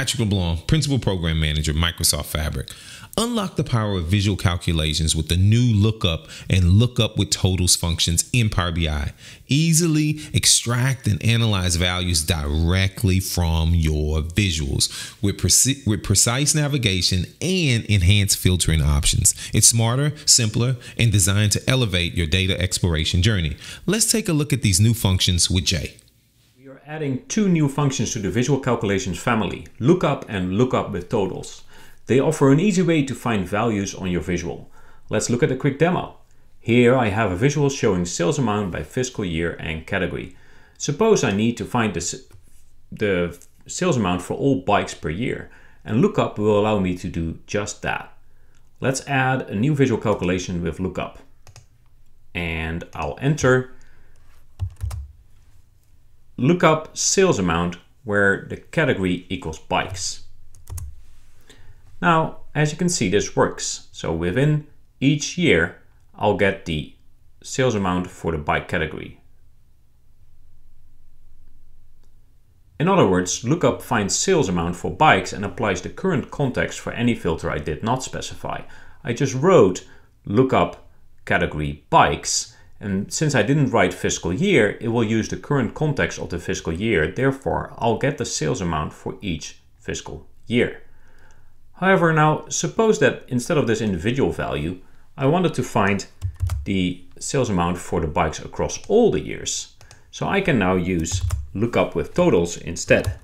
Patrick LeBlanc, Principal Program Manager, Microsoft Fabric. Unlock the power of visual calculations with the new Lookup and Lookup with Totals functions in Power BI. Easily extract and analyze values directly from your visuals with precise navigation and enhanced filtering options. It's smarter, simpler, and designed to elevate your data exploration journey. Let's take a look at these new functions with Jay. We are adding two new functions to the visual calculations family, Lookup and Lookup with Totals. They offer an easy way to find values on your visual. Let's look at a quick demo. Here I have a visual showing sales amount by fiscal year and category. Suppose I need to find the sales amount for all bikes per year, and Lookup will allow me to do just that. Let's add a new visual calculation with Lookup. And I'll enter Lookup sales amount where the category equals bikes. Now, as you can see, this works. So within each year, I'll get the sales amount for the bike category. In other words, Lookup finds sales amount for bikes and applies the current context for any filter I did not specify. I just wrote Lookup category bikes. And since I didn't write fiscal year, it will use the current context of the fiscal year. Therefore, I'll get the sales amount for each fiscal year. However, now suppose that instead of this individual value, I wanted to find the sales amount for the bikes across all the years. So I can now use Lookup with Totals instead.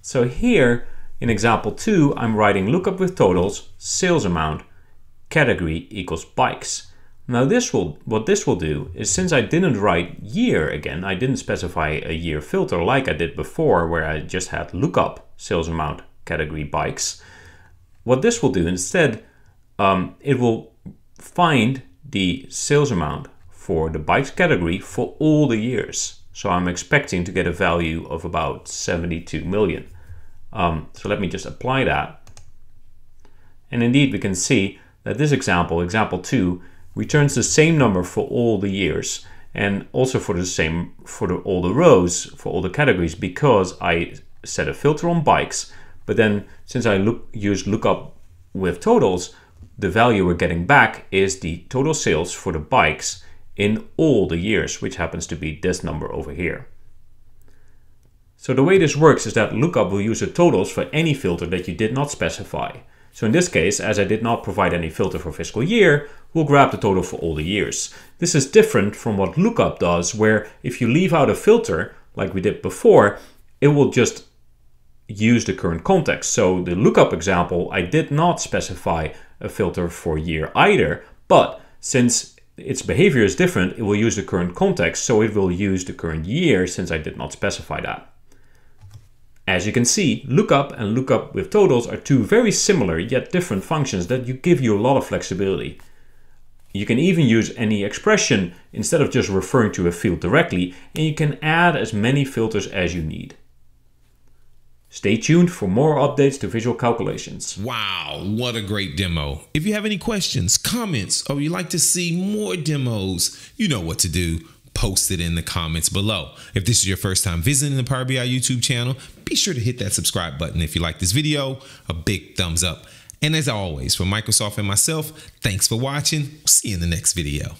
So here in example 2, I'm writing Lookup with Totals, sales amount, category equals bikes. Now what this will do is, since I didn't write year again, I didn't specify a year filter like I did before where I just had Lookup sales amount, category bikes. What this will do instead, it will find the sales amount for the bikes category for all the years. So I'm expecting to get a value of about 72 million. So let me just apply that. And indeed, we can see that this example, example 2, returns the same number for all the years and also for the same all the rows, for all the categories, because I set a filter on bikes. But then, since I use Lookup with Totals, the value we're getting back is the total sales for the bikes in all the years, which happens to be this number over here. So the way this works is that Lookup will use the totals for any filter that you did not specify. So in this case, as I did not provide any filter for fiscal year, we'll grab the total for all the years. This is different from what Lookup does, where if you leave out a filter, like we did before, it will just use the current context. So the Lookup example, I did not specify a filter for year either, but since its behavior is different, it will use the current context. So it will use the current year since I did not specify that. As you can see, Lookup and Lookup with Totals are two very similar yet different functions that give you a lot of flexibility. You can even use any expression instead of just referring to a field directly, and you can add as many filters as you need. Stay tuned for more updates to visual calculations. Wow, what a great demo. If you have any questions, comments, or you'd like to see more demos, you know what to do. Post it in the comments below. If this is your first time visiting the Power BI YouTube channel, be sure to hit that subscribe button. If you like this video, a big thumbs up. And as always, for Microsoft and myself, thanks for watching. See you in the next video.